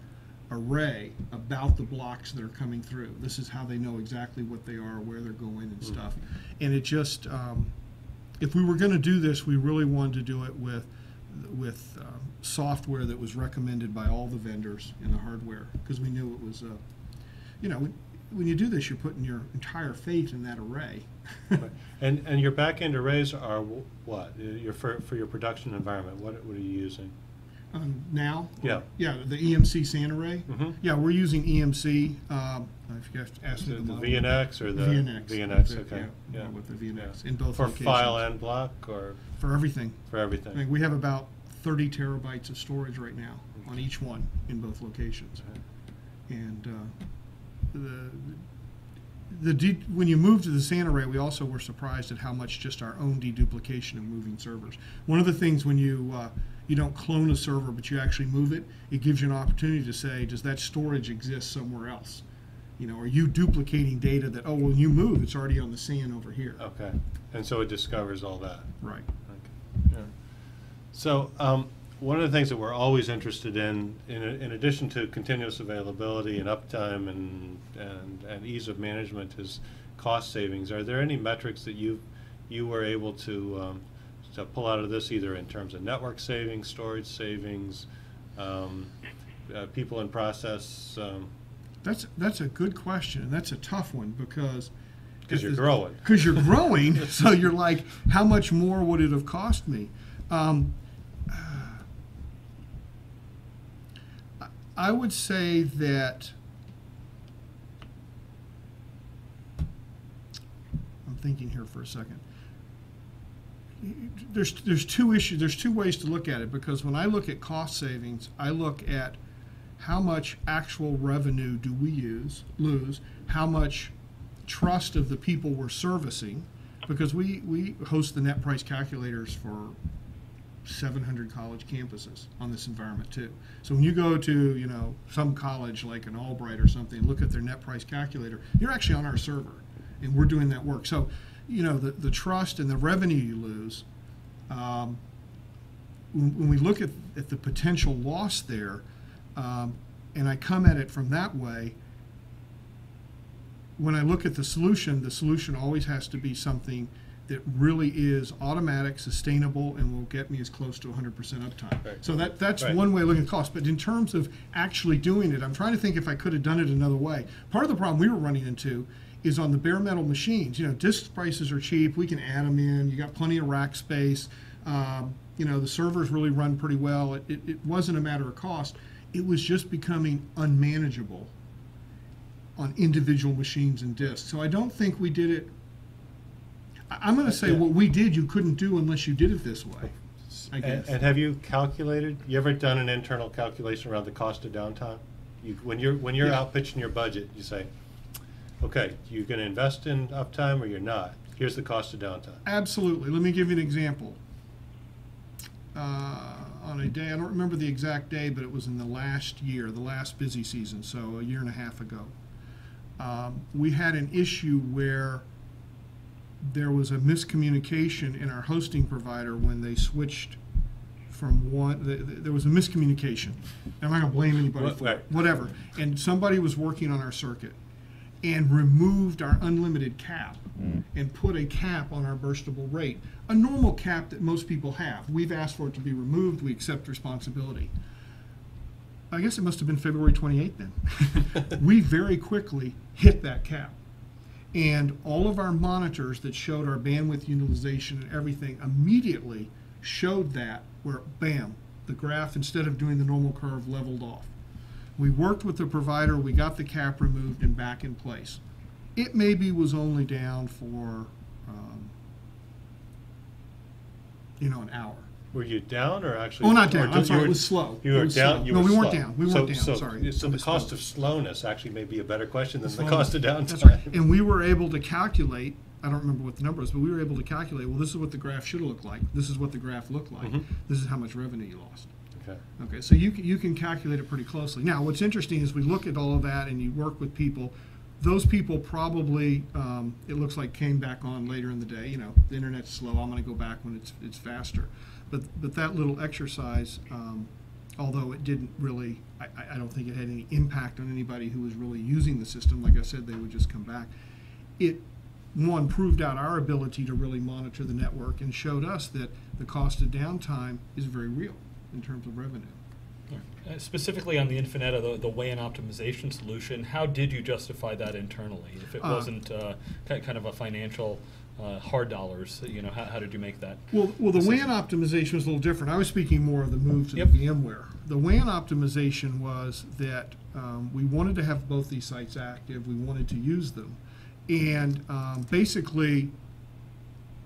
array about the blocks that are coming through. This is how they know exactly what they are, where they're going and stuff. And it just, if we were going to do this, we really wanted to do it with software that was recommended by all the vendors in the hardware, because we knew it was a, you know, when you do this, you're putting your entire faith in that array. Right. And your back-end arrays are what? For your production environment, what are you using? Now? Yeah. Yeah, the EMC SAN array. Yeah, we're using EMC. If you have to ask me the VNX or the VNX. VNX, okay. Yeah, with the VNX in both locations. For file and block or? For everything. For everything. I mean, we have about 30 terabytes of storage right now on each one in both locations. And when you move to the SAN array, we also were surprised at how much just our own deduplication of moving servers. One of the things when you... you don't clone a server, but you actually move it, it gives you an opportunity to say, does that storage exist somewhere else? You know, are you duplicating data that, oh, when you move, it's already on the SAN over here. Okay. And so it discovers all that. Right. Okay. Yeah. So one of the things that we're always interested in addition to continuous availability and uptime and ease of management, is cost savings. Are there any metrics that you were able to pull out of this, either in terms of network savings, storage savings, people in process That's a good question, and that's a tough one because you're growing. Because you're growing, so you're like, how much more would it have cost me? I would say that I'm thinking here for a second. There's two issues. There's two ways to look at it, because when I look at cost savings, I look at how much actual revenue do we lose, how much trust of the people we're servicing, because we host the net price calculators for 700 college campuses on this environment too. So when you go to, you know, some college like an Albright or something, look at their net price calculator, you're actually on our server and we're doing that work. So, you know, the trust and the revenue you lose, when we look at the potential loss there, and I come at it from that way, when I look at the solution always has to be something that really is automatic, sustainable, and will get me as close to 100% uptime. Right. So that's right. One way of looking at cost. But in terms of actually doing it, I'm trying to think if I could have done it another way. Part of the problem we were running into is on the bare metal machines. You know, disk prices are cheap. We can add them in. You got plenty of rack space. You know, the servers really run pretty well. It wasn't a matter of cost. It was just becoming unmanageable on individual machines and disks. So I don't think we did it. I'm going to say what we did, you couldn't do unless you did it this way, I guess. And have you calculated? You ever done an internal calculation around the cost of downtime? When you're out pitching your budget, you say, okay, you're going to invest in uptime or you're not. Here's the cost of downtime. Absolutely. Let me give you an example. On a day, I don't remember the exact day, but it was in the last year, the last busy season, so a year and a half ago. We had an issue where there was a miscommunication in our hosting provider when they switched from one. There was a miscommunication. I'm not going to blame anybody for it, whatever. And somebody was working on our circuit and removed our unlimited cap and put a cap on our burstable rate, a normal cap that most people have. We've asked for it to be removed. We accept responsibility. I guess it must have been February 28th then. We very quickly hit that cap. And all of our monitors that showed our bandwidth utilization and everything immediately showed that, where, bam, the graph, instead of doing the normal curve, leveled off. We worked with the provider, we got the cap removed and back in place. It maybe was only down for, you know, an hour. Were you down or actually? Oh, not down. I'm sorry, it was slow. You were down? No, we weren't down. We weren't down, sorry. So the cost of slowness actually may be a better question than the cost of downtime. That's right. And we were able to calculate, I don't remember what the number was, but we were able to calculate, well, this is what the graph should look like. This is what the graph looked like. This is how much revenue you lost. Okay. Okay, so you can calculate it pretty closely. Now, what's interesting is we look at all of that and you work with people. Those people probably, it looks like, came back on later in the day. You know, the internet's slow. I'm going to go back when it's faster. But that little exercise, although it didn't really, I don't think it had any impact on anybody who was really using the system. Like I said, they would just come back. It, one, proved out our ability to really monitor the network and showed us that the cost of downtime is very real in terms of revenue. Yeah. Specifically on the Infineta, the WAN optimization solution, how did you justify that internally? If it wasn't kind of a financial hard dollars, you know, how did you make that? Well, the WAN optimization was a little different. I was speaking more of the move to the VMware. The WAN optimization was that we wanted to have both these sites active. We wanted to use them. And basically,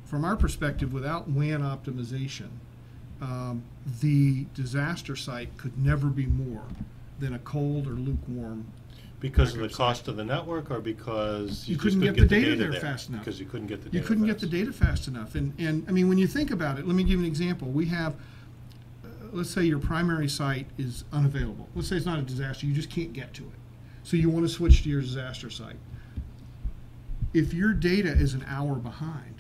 from our perspective, without WAN optimization, the disaster site could never be more than a cold or lukewarm. Because of the cost of the network, or because you couldn't get the data there fast enough? Because you couldn't get the data. You couldn't get the data fast enough. And I mean, when you think about it, let me give you an example. We have, let's say your primary site is unavailable. Let's say it's not a disaster. You just can't get to it. So you want to switch to your disaster site. If your data is an hour behind,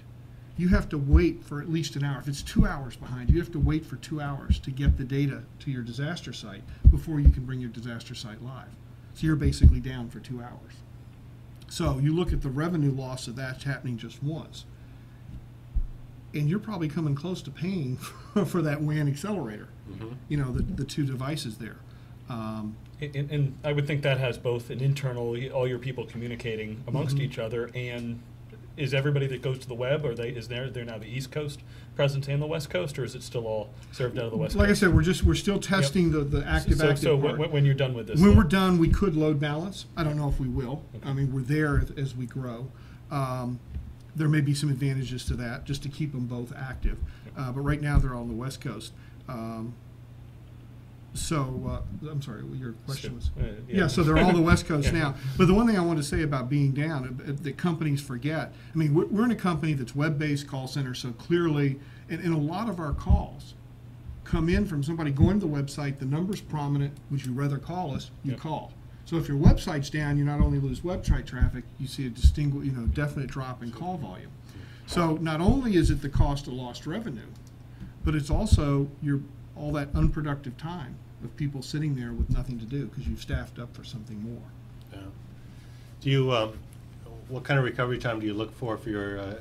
you have to wait for at least an hour. If it's 2 hours behind, you have to wait for 2 hours to get the data to your disaster site before you can bring your disaster site live. So you're basically down for 2 hours. So you look at the revenue loss of that's happening just once. And you're probably coming close to paying for that WAN accelerator, you know, the two devices there. And I would think that has both an internal, all your people communicating amongst each other, and is everybody that goes to the web, or is there now the East Coast presence and the West Coast, or is it still all served out of the West Coast? Like I said, we're still testing the active part. So when you're done with this, when we're done, we could load balance. I don't know if we will. Okay. I mean, we're there as we grow. There may be some advantages to that, just to keep them both active. But right now, they're all on the West Coast. I'm sorry, your question was? Yeah, so they're all the West Coast now. But the one thing I want to say about being down, that companies forget, I mean, we're in a company that's web-based call center, so clearly, and a lot of our calls come in from somebody going to the website, the number's prominent, would you rather call us, you call. So if your website's down, you not only lose website traffic, you see a definite drop in call volume. So not only is it the cost of lost revenue, but it's also all that unproductive time of people sitting there with nothing to do because you've staffed up for something more. Yeah. Do you, what kind of recovery time do you look for your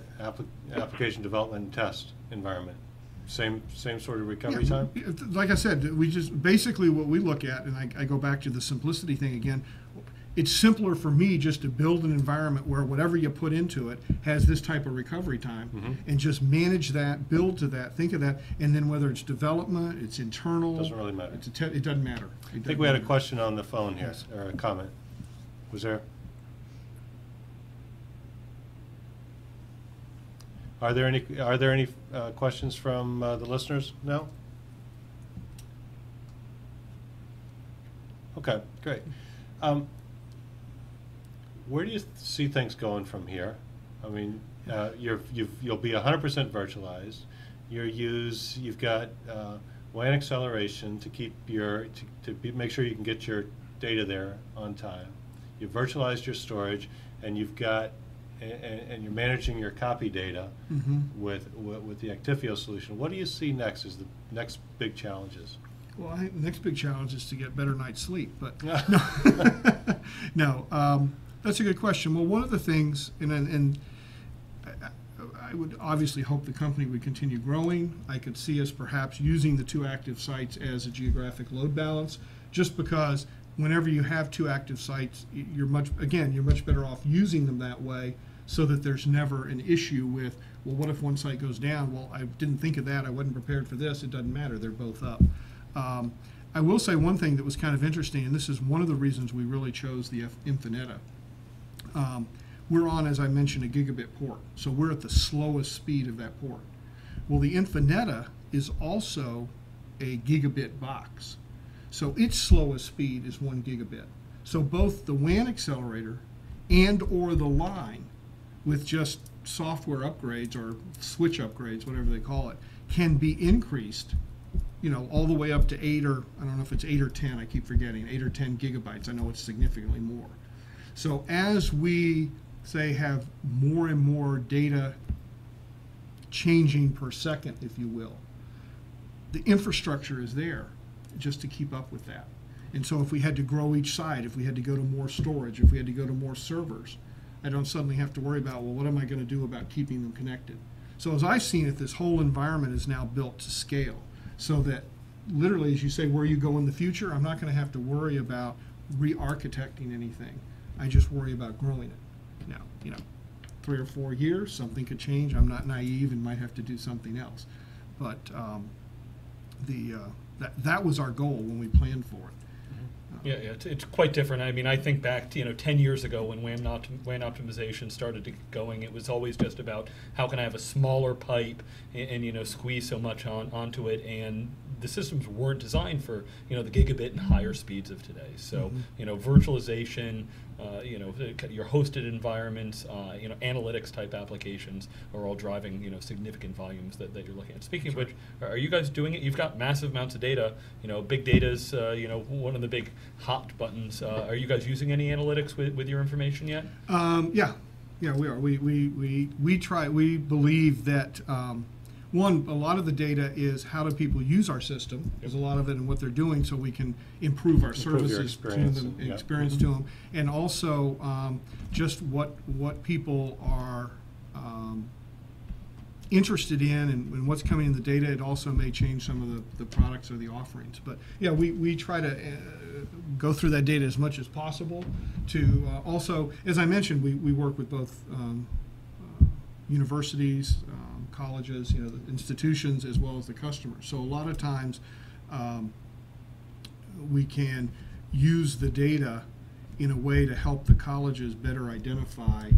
application development and test environment? Same sort of recovery time? Like I said, we just basically what we look at, and I go back to the simplicity thing again, it's simpler for me just to build an environment where whatever you put into it has this type of recovery time and just manage that, build to that, think of that, and then whether it's development, it's internal. Doesn't really matter. It doesn't matter. I think we had a question on the phone here, or a comment. Was there? Are there any questions from the listeners now? Okay, great. Where do you see things going from here? I mean, you'll be 100% virtualized. You've got WAN acceleration to keep make sure you can get your data there on time. You've virtualized your storage, and you're managing your copy data with the Actifio solution. What do you see next as the next big challenges? Well, I think the next big challenge is to get better night's sleep, but no, that's a good question. Well, one of the things, and I would obviously hope the company would continue growing. I could see us perhaps using the two active sites as a geographic load balance, just because whenever you have two active sites, you're much better off using them that way, so that there's never an issue with, well, what if one site goes down? Well, I didn't think of that. I wasn't prepared for this. It doesn't matter. They're both up. I will say one thing that was kind of interesting, and this is one of the reasons we really chose the Infineta. We're on, as I mentioned, a gigabit port, so we're at the slowest speed of that port. Well, the Infineta is also a gigabit box, so its slowest speed is 1 gigabit. So both the WAN accelerator and or the line, with just software upgrades or switch upgrades, whatever they call it, can be increased, you know, all the way up to 8 or, I don't know if it's 8 or 10, I keep forgetting, 8 or 10 gigabytes. I know it's significantly more. So as we, say, have more and more data changing per second, if you will, the infrastructure is there just to keep up with that. And so if we had to grow each side, if we had to go to more storage, if we had to go to more servers, I don't suddenly have to worry about, well, what am I going to do about keeping them connected? So as I've seen it, this whole environment is now built to scale, so that literally, as you say, where you go in the future, I'm not going to have to worry about re-architecting anything. I just worry about growing it. Now, 3 or 4 years, something could change. I'm not naive and might have to do something else. But that was our goal when we planned for it. Yeah, it's quite different. I mean, I think back to 10 years ago when WAN optimization started to get going, it was always just about how can I have a smaller pipe and squeeze so much onto it, and the systems weren't designed for the gigabit and higher speeds of today. So virtualization, your hosted environments, analytics type applications are all driving significant volumes that you're looking at. Speaking of which, are you guys doing it? You've got massive amounts of data. Big data's one of the big hot buttons. Are you guys using any analytics with your information yet? Yeah, we are. We try. We believe that one, a lot of the data is how do people use our system. There's a lot of it in what they're doing, so we can improve our services experience to them, and also just what people are interested in and what's coming in the data. It also may change some of the products or the offerings. But yeah, we try to go through that data as much as possible. To also, as I mentioned, we work with both universities, colleges, you know, the institutions, as well as the customers. So a lot of times we can use the data in a way to help the colleges better identify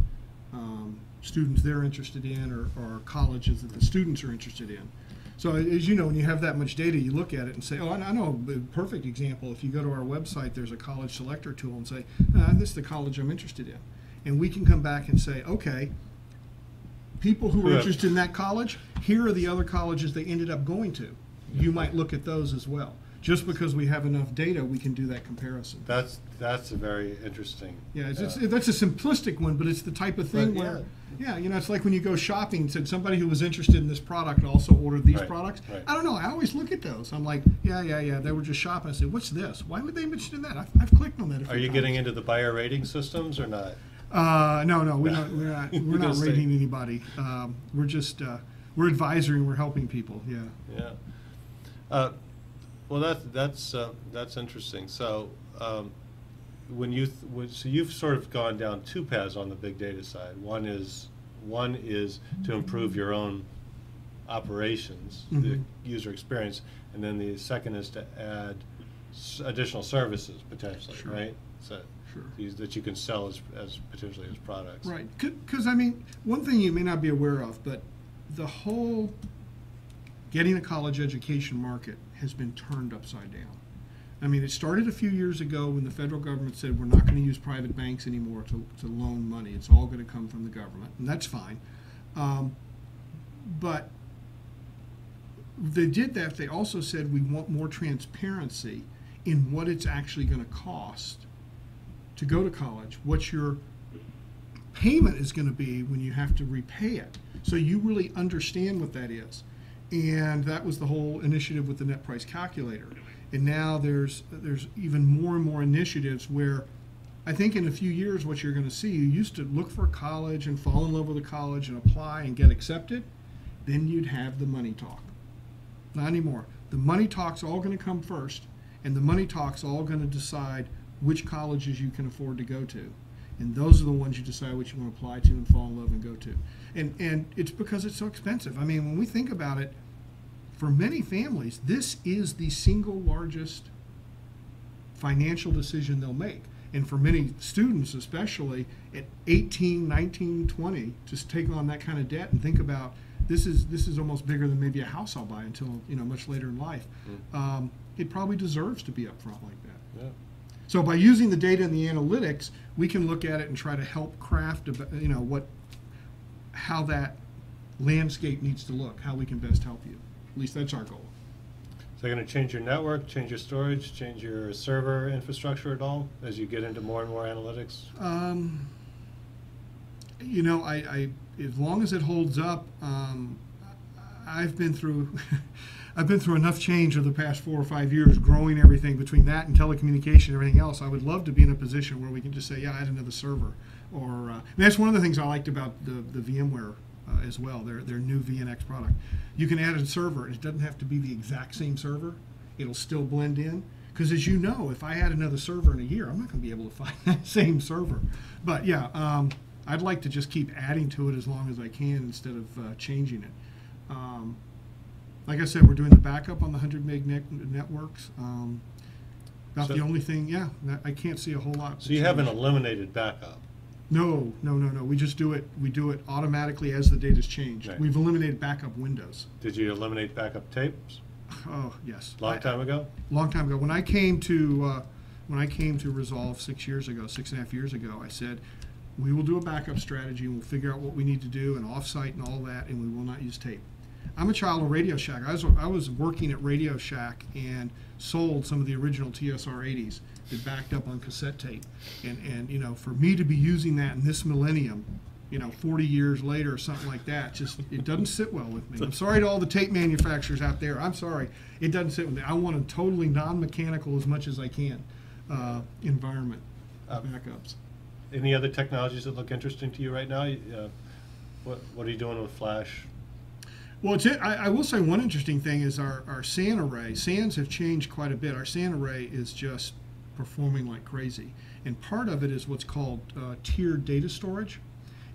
students they're interested in, or colleges that the students are interested in. So as you know, when you have that much data, you look at it and say, oh, I know a perfect example. If you go to our website, there's a college selector tool, and say, this is the college I'm interested in. And we can come back and say, okay, people who are interested in that college, here are the other colleges they ended up going to. You might look at those as well. Just because we have enough data, we can do that comparison. That's a very interesting. Yeah, that's a simplistic one, but it's the type of thing where, yeah, you know, it's like when you go shopping and said somebody who was interested in this product also ordered these products. I don't know. I always look at those. I'm like, yeah. They were just shopping. I said, what's this? Why would they mention that? I've clicked on that. Are you getting into the buyer rating systems or not? No, we're not rating anybody. We're just we're advisory. We're helping people. Yeah. Yeah. Well, that's interesting. So, so you've sort of gone down two paths on the big data side. One is to improve your own operations, the user experience, and then the second is to add additional services potentially, right? So that you can sell as potentially as products, right? Because I mean, one thing you may not be aware of, but the whole getting a college education market has been turned upside down. I mean, it started a few years ago when the federal government said we're not going to use private banks anymore to loan money. It's all going to come from the government, and that's fine. But they did that. They also said we want more transparency in what it's actually going to cost to go to college, what your payment is going to be when you have to repay it, so you really understand what that is. And that was the whole initiative with the net price calculator. And now there's even more and more initiatives where I think in a few years what you're going to see, you used to look for a college and fall in love with a college and apply and get accepted. Then you'd have the money talk. Not anymore. The money talk's all going to come first, and the money talk's all going to decide which colleges you can afford to go to. And those are the ones you decide what you want to apply to and fall in love and go to. And it's because it's so expensive. I mean, when we think about it, for many families, this is the single largest financial decision they'll make. And for many students, especially at 18, 19, 20, just take on that kind of debt and think about, this is almost bigger than maybe a house I'll buy until, you know, much later in life. It probably deserves to be up front like that. Yeah. So by using the data and the analytics, we can look at it and try to help craft, you know, how that landscape needs to look, how we can best help you. At least that's our goal. So you're going to change your network, change your storage, change your server infrastructure at all as you get into more and more analytics? You know, I as long as it holds up, I've been through. I've been through enough change over the past 4 or 5 years, growing everything between that and telecommunication and everything else. I would love to be in a position where we can just say, yeah, I had another server. Or and that's one of the things I liked about the VMware as well, their new VNX product. You can add a server, and it doesn't have to be the exact same server. It'll still blend in. Because as you know, if I had another server in a year, I'm not going to be able to find that same server. But yeah, I'd like to just keep adding to it as long as I can instead of changing it. Like I said, we're doing the backup on the 100 meg networks. About so the only thing, yeah, I can't see a whole lot. So you haven't eliminated backup? No. We just do it. We do it automatically as the data's changed. Right. We've eliminated backup windows. Did you eliminate backup tapes? Oh yes. Long time ago. When I came to Resolve 6.5 years ago, I said, we will do a backup strategy. We'll figure out what we need to do and offsite and all that, and we will not use tape. I'm a child of Radio Shack. I was working at Radio Shack and sold some of the original TSR-80s that backed up on cassette tape. And you know, for me to be using that in this millennium, you know, 40 years later or something like that, just it doesn't sit well with me. I'm sorry to all the tape manufacturers out there. I'm sorry. It doesn't sit with me. I want a totally non-mechanical as much as I can environment backups. Any other technologies that look interesting to you right now? What are you doing with Flash? Well, I will say one interesting thing is our SAN array. SANs have changed quite a bit. Our SAN array is just performing like crazy. And part of it is what's called tiered data storage.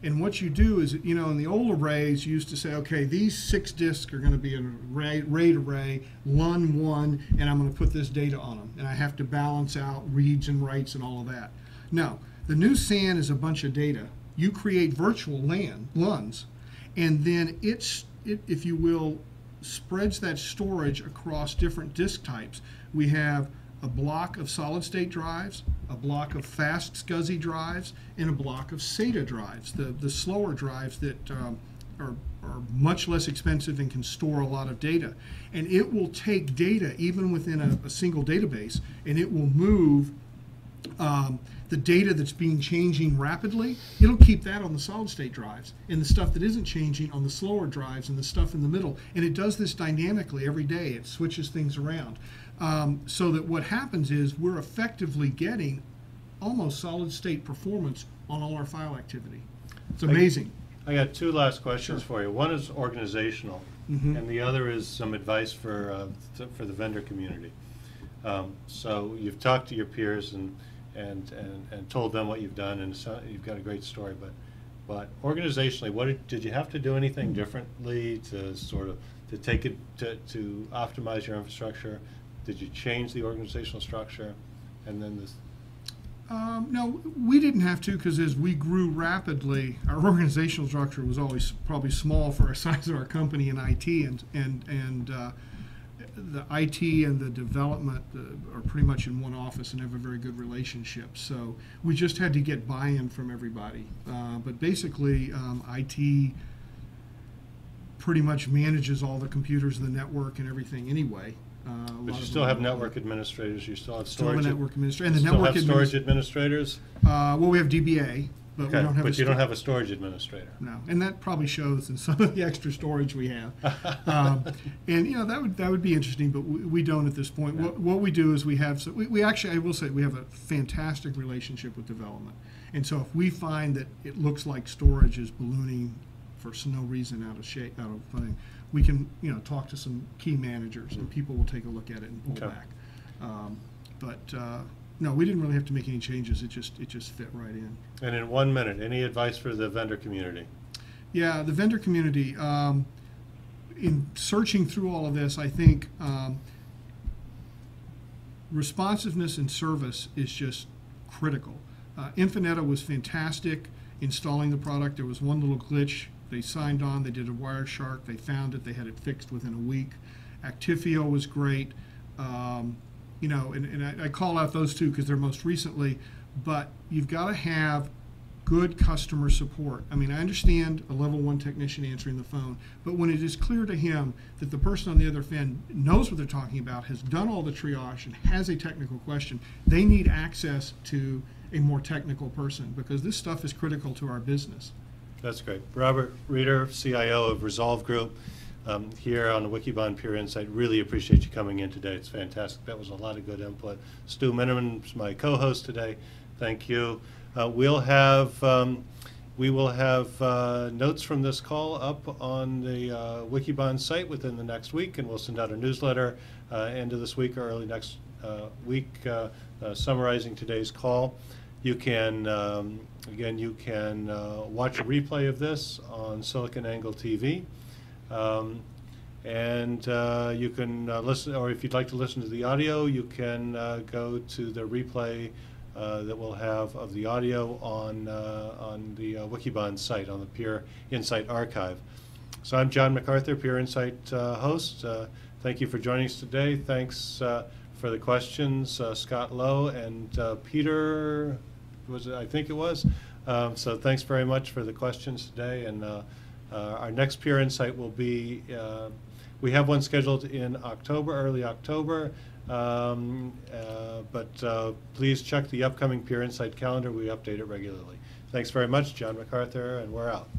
And what you do is, you know, in the old arrays, you used to say, okay, these 6 disks are going to be an array, RAID array, LUN 1, and I'm going to put this data on them. And I have to balance out reads and writes and all of that. No, the new SAN is a bunch of data. You create virtual LAN, LUNs, and then it, if you will, spreads that storage across different disk types. We have a block of solid-state drives, a block of fast SCSI drives, and a block of SATA drives, the slower drives that are much less expensive and can store a lot of data. And it will take data, even within a single database, and it will move the data that's changing rapidly. It'll keep that on the solid-state drives, and the stuff that isn't changing on the slower drives, and the stuff in the middle. And it does this dynamically every day. It switches things around. So that what happens is we're effectively getting almost solid-state performance on all our file activity. It's amazing. I got 2 last questions for you. One is organizational, and the other is some advice for the vendor community. So you've talked to your peers and told them what you've done, and so you've got a great story. But organizationally, did you have to do anything differently to sort of take it to optimize your infrastructure? Did you change the organizational structure? And then this? No, we didn't have to, because as we grew rapidly, our organizational structure was always probably small for the size of our company in IT, and the IT and the development are pretty much in one office and have a very good relationship. So we just had to get buy-in from everybody. But basically, IT pretty much manages all the computers, the network, and everything anyway. But you still have network administrators. You still have storage. Still a network administrator. And the network storage administrators. Well, we have DBA, but we don't have. But you don't have a storage administrator. No, and that probably shows in some of the extra storage we have. And you know, that would be interesting, but we don't at this point. No. What we do is we have. So we actually, I will say, we have a fantastic relationship with development, and so if we find that it looks like storage is ballooning for no reason out of shape, out of thing, we can, you know, talk to some key managers, and people will take a look at it and pull back. No, we didn't really have to make any changes. It just fit right in. And in 1 minute, any advice for the vendor community? Yeah, the vendor community. In searching through all of this, I think responsiveness and service is just critical. Infineta was fantastic installing the product. There was one little glitch. They signed on, they did a Wireshark, they found it, they had it fixed within a week. Actifio was great, you know, and I call out those 2 because they're most recently, but you've got to have good customer support. I mean, I understand a level 1 technician answering the phone, but when it is clear to him that the person on the other end knows what they're talking about, has done all the triage, and has a technical question, they need access to a more technical person, because this stuff is critical to our business. That's great. Robert Reeder, CIO of Resolve Group, here on the Wikibon Pure Insight. Really appreciate you coming in today. It's fantastic. That was a lot of good input. Stu Miniman is my co-host today. Thank you. We will have notes from this call up on the Wikibon site within the next week, and we'll send out a newsletter end of this week or early next week summarizing today's call. You can, again, you can watch a replay of this on SiliconANGLE TV. And you can listen, or if you'd like to listen to the audio, you can go to the replay that we'll have of the audio on the Wikibon site, on the Pure Insight archive. So I'm John McArthur, Pure Insight host. Thank you for joining us today. Thanks for the questions, Scott Lowe and Peter. Was it, I think it was. So thanks very much for the questions today. And our next Pure Insight will be, we have one scheduled in October, early October. But please check the upcoming Pure Insight calendar. We update it regularly. Thanks very much, John McArthur, and we're out.